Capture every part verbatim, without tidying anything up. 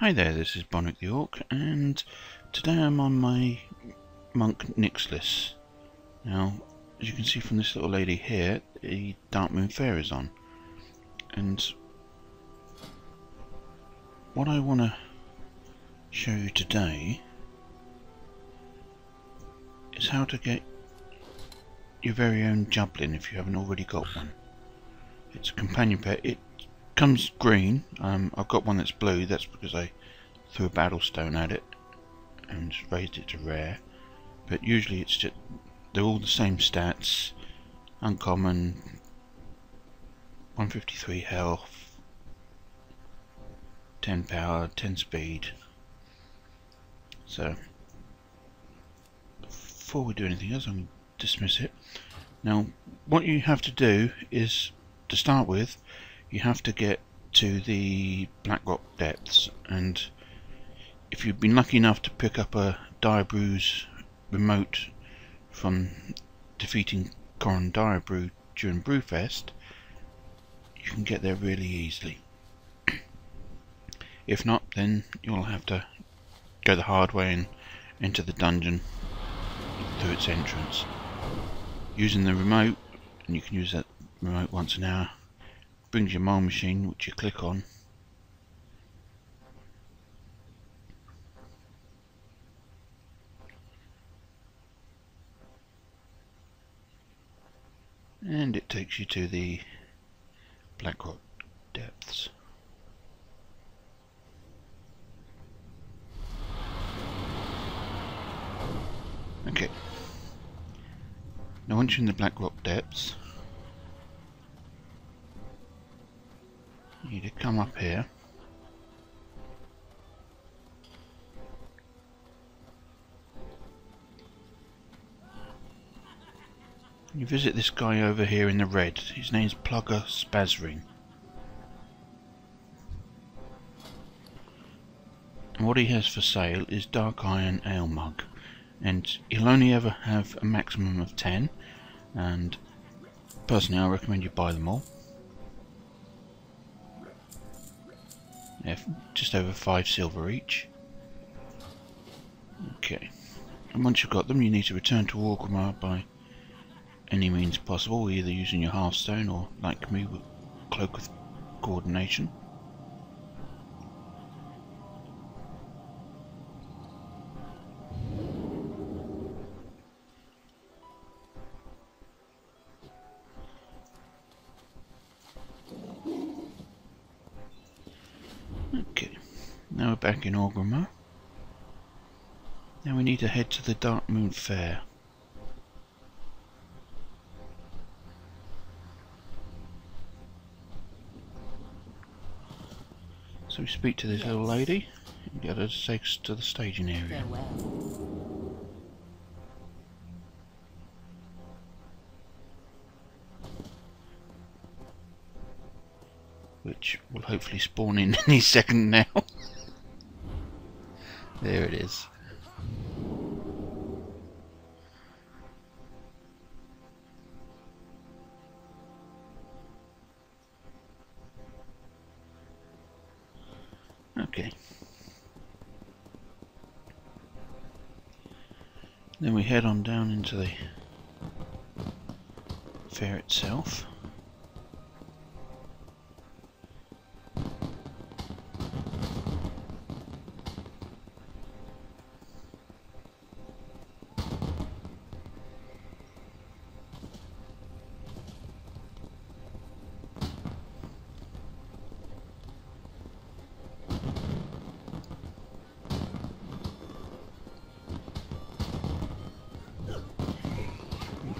Hi there, this is Bonrek the Orc, and today I'm on my monk Nixless. Now, as you can see from this little lady here, the Darkmoon Fair is on. And what I want to show you today is how to get your very own jublin if you haven't already got one. It's a companion pet. It comes green. Um, I've got one that's blue. That's because I threw a battlestone at it and raised it to rare. But usually it's just they're all the same stats: uncommon, one fifty-three health, ten power, ten speed. So before we do anything else, I'm going to dismiss it. Now, what you have to do is, to start with, you have to get to the Blackrock Depths, and if you've been lucky enough to pick up a Direbrew's remote from defeating Coren Direbrew during Brewfest, you can get there really easily. If not, then you'll have to go the hard way and enter the dungeon through its entrance using the remote, and you can use that remote once an hour. Brings your mole machine, which you click on, and it takes you to the Blackrock Depths. Okay, now once you're in the Blackrock Depths, you need to come up here, you visit this guy over here in the red. His name's Plugger Spazring, and what he has for sale is Dark Iron Ale Mug, and he'll only ever have a maximum of ten, and personally I recommend you buy them all. Yeah, just over five silver each. Okay, and once you've got them, you need to return to Orgrimmar by any means possible, either using your Hearthstone or, like me, with Cloak of Coordination. Now we're back in Orgrimmar. Now we need to head to the Darkmoon Fair. So we speak to this yes. little lady and get her to take us to the staging area. Farewell. Which will hopefully spawn in any second now. There it is. Okay. Then we head on down into the fair itself.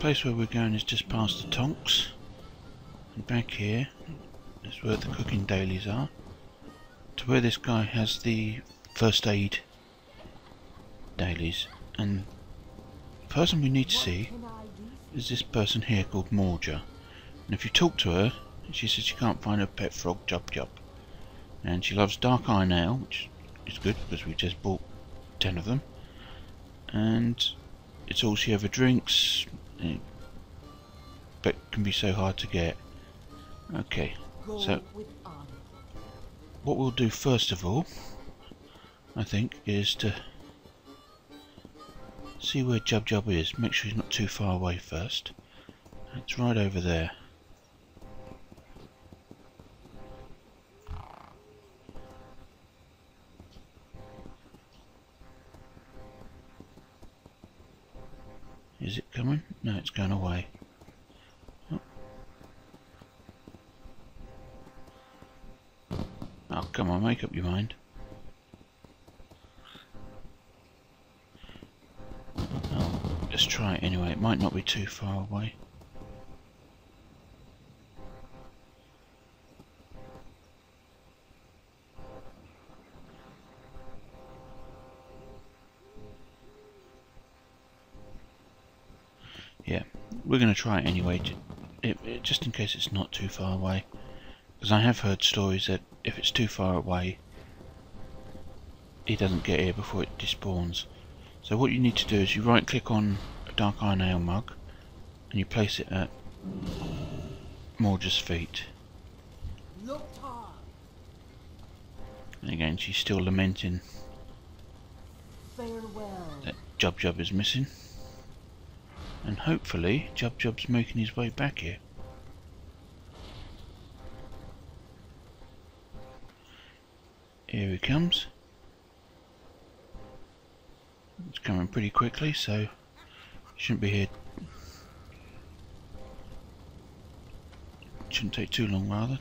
The place where we're going is just past the tonks, and back here is where the cooking dailies are, to where this guy has the first aid dailies. And the person we need to see is this person here called Morja, and if you talk to her, she says she can't find her pet frog Jubjub, and she loves Dark Iron Ale, which is good because we just bought ten of them, and it's all she ever drinks, but can be so hard to get. Okay, so what we'll do first of all I think, is to see where Jubjub is. Make sure he's not too far away first. It's right over there. Is it coming? No, it's going away. Oh, oh come on, make up your mind. Oh, let's try it anyway, it might not be too far away. We're going to try it anyway, to, it, it, just in case it's not too far away, because I have heard stories that if it's too far away he doesn't get here before it despawns. So what you need to do is you right click on a Dark Iron Ale mug and you place it at Morja's feet. And again she's still lamenting that Jubjub is missing. And hopefully Jubjub's making his way back here. Here he comes. It's coming pretty quickly, so shouldn't be here. Shouldn't take too long rather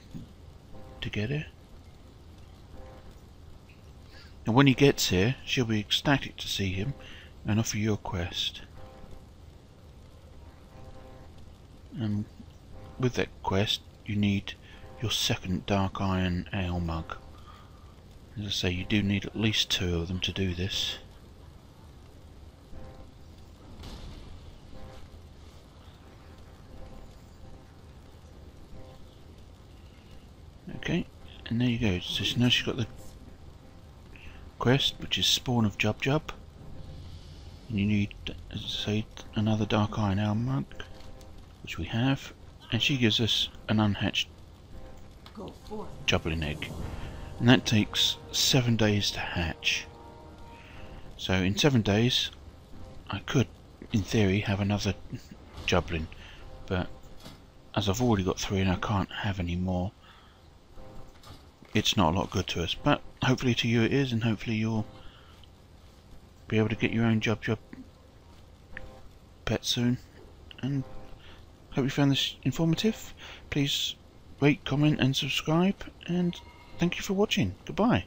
to get here. And when he gets here, she'll be ecstatic to see him and offer you a quest. And with that quest you need your second Dark Iron Ale mug. As I say, you do need at least two of them to do this. Okay, and there you go. So now she's got the quest, which is Spawn of Jubjub. And you need, as I say, another Dark Iron Ale mug, which we have, and she gives us an Unhatched Jubling Egg, and that takes seven days to hatch. So in seven days I could in theory have another Jublin, but as I've already got three and I can't have any more, it's not a lot good to us, but hopefully to you it is, and hopefully you'll be able to get your own Jubjub pet soon. And hope you found this informative. Please rate, comment and subscribe, and thank you for watching. Goodbye.